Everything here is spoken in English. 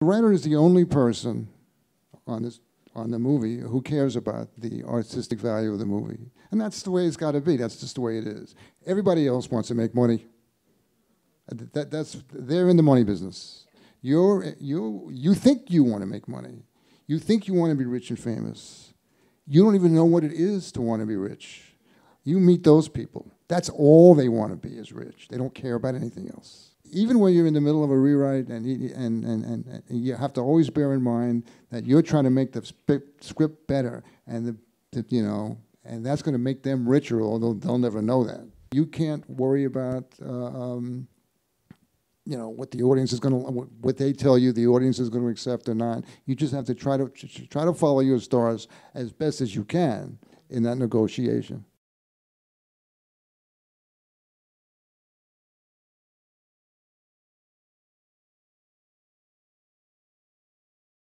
The writer is the only person on the movie who cares about the artistic value of the movie. And that's the way it's got to be. That's just the way it is. Everybody else wants to make money. They're in the money business. You think you want to make money. You think you want to be rich and famous. You don't even know what it is to want to be rich. You meet those people. That's all they want to be is rich. They don't care about anything else. Even when you're in the middle of a rewrite, and you have to always bear in mind that you're trying to make the script better, and and that's going to make them richer, although they'll never know that. You can't worry about what the audience is going to, what they tell you the audience is going to accept or not. You just have to try to follow your stars as best as you can in that negotiation.